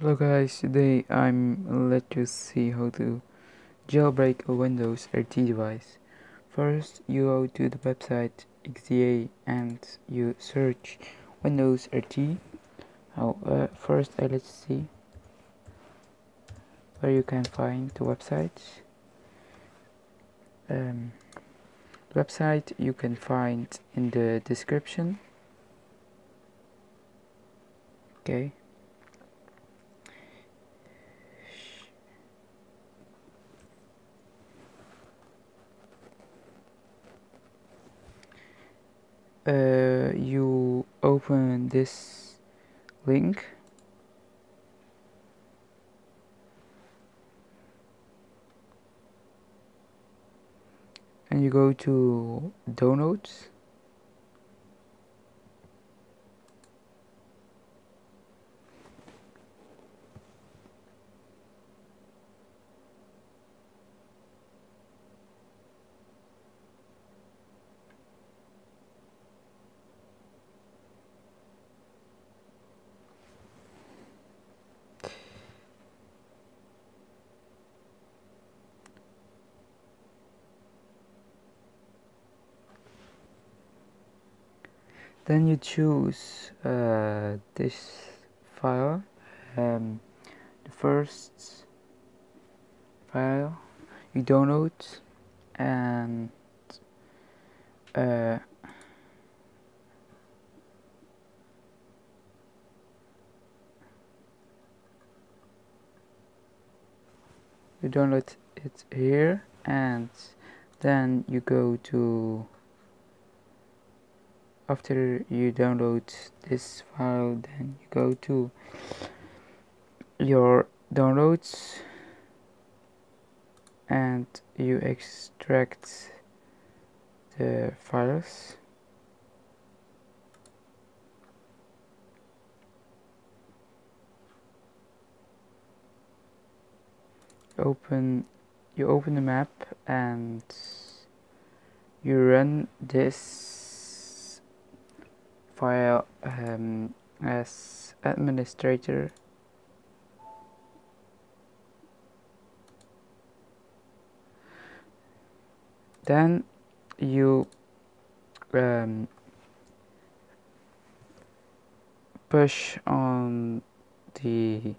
Hello guys, today I'm let you see how to jailbreak a Windows RT device. First you go to the website XDA and you search Windows RT. First let's see where you can find the website. The website you can find in the description. Okay. You open this link, and you go to downloads, then you choose this file, the first file you download, and you download it here, and then you go to. After you download this file, then you go to your downloads and you extract the files. You open the map and you run this file as administrator, then you push on the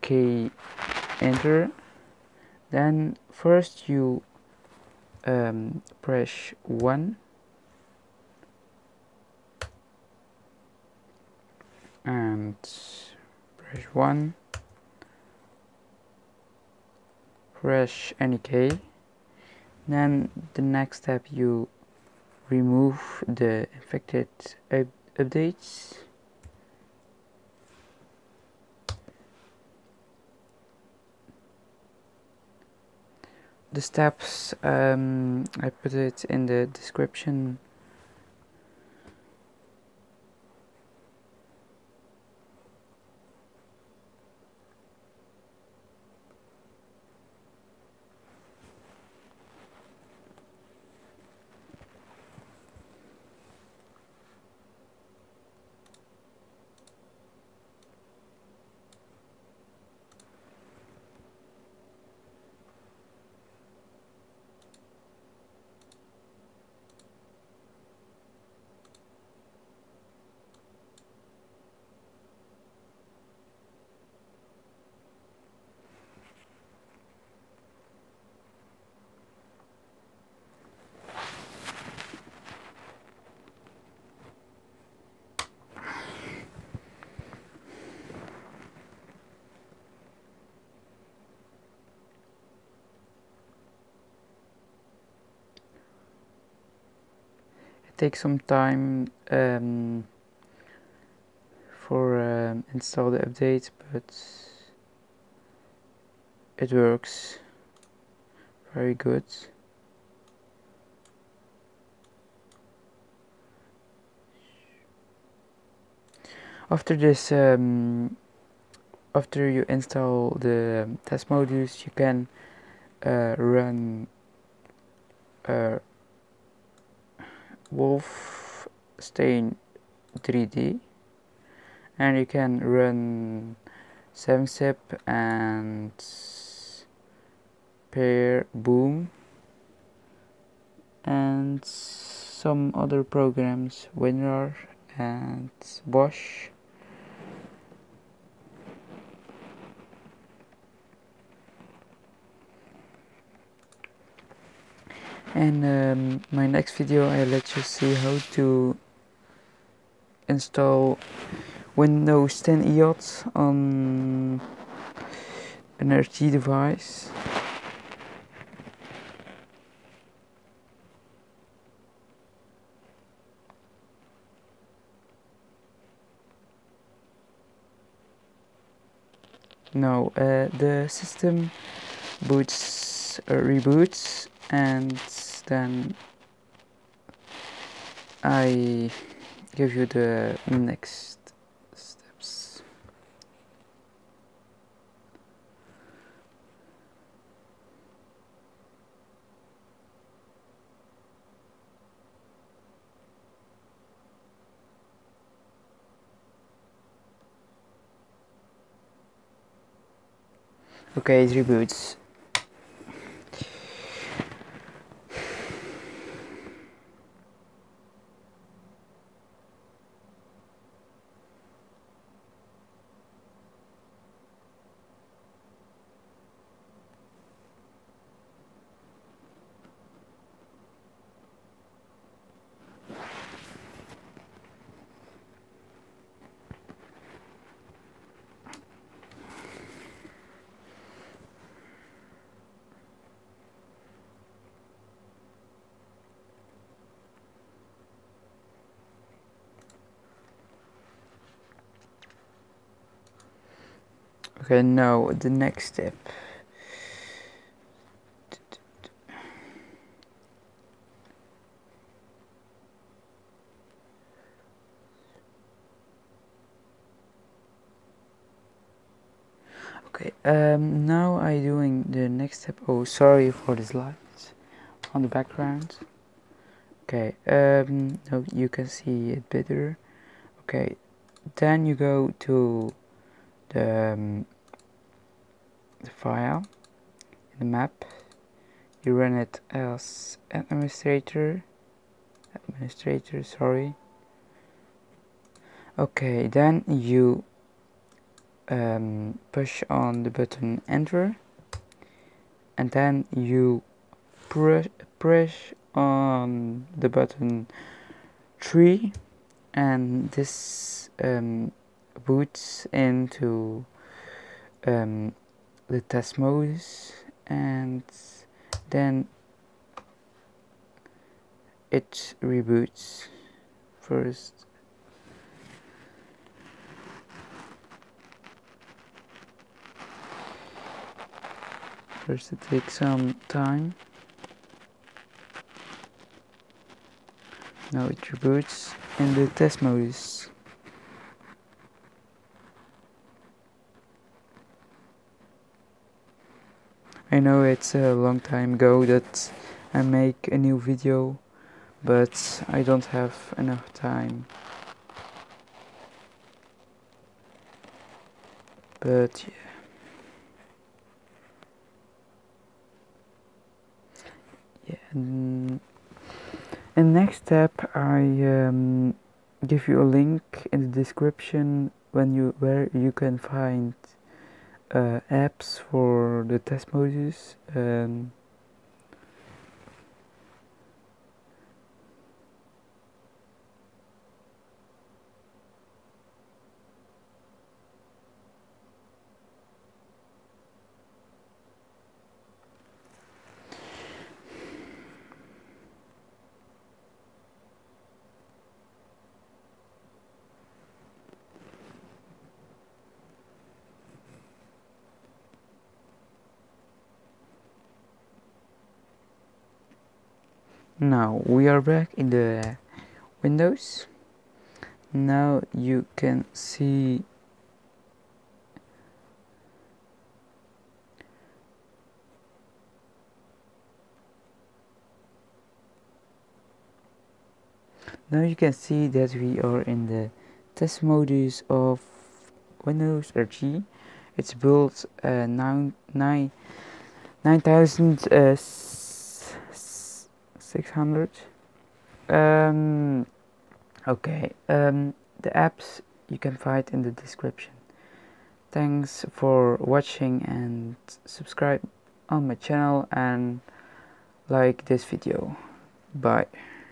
key enter. Then first you press 1 and press 1, press any key. Then the next step, you remove the infected updates. The steps, I put it in the description. Take some time for install the update, but it works very good. After this, after you install the test modules, you can run Wolfenstein 3D and you can run Samsep and Pair Boom and some other programs, WinRAR and Bosch. And my next video I'll let you see how to install Windows 10 IoT on an RT device. No, the system boots, reboots, and then I give you the next steps. Okay, it reboots. Okay, now the next step. Okay, now I'm doing the next step. Oh, sorry for the lights on the background. Okay, now you can see it better. Okay, then you go to the file in the map, you run it as administrator, sorry. Okay, then you push on the button enter, and then you press on the button 3, and this boots into the test mode, and then it reboots first. It takes some time. Now it reboots in the test mode. I know it's a long time ago that I make a new video, but I don't have enough time. But yeah. And next step, I give you a link in the description where you can find apps for the test modules. Now we are back in the Windows. Now you can see that we are in the test modules of Windows RT. It's built 9600. The apps you can find in the description. Thanks for watching and subscribe on my channel and like this video. Bye.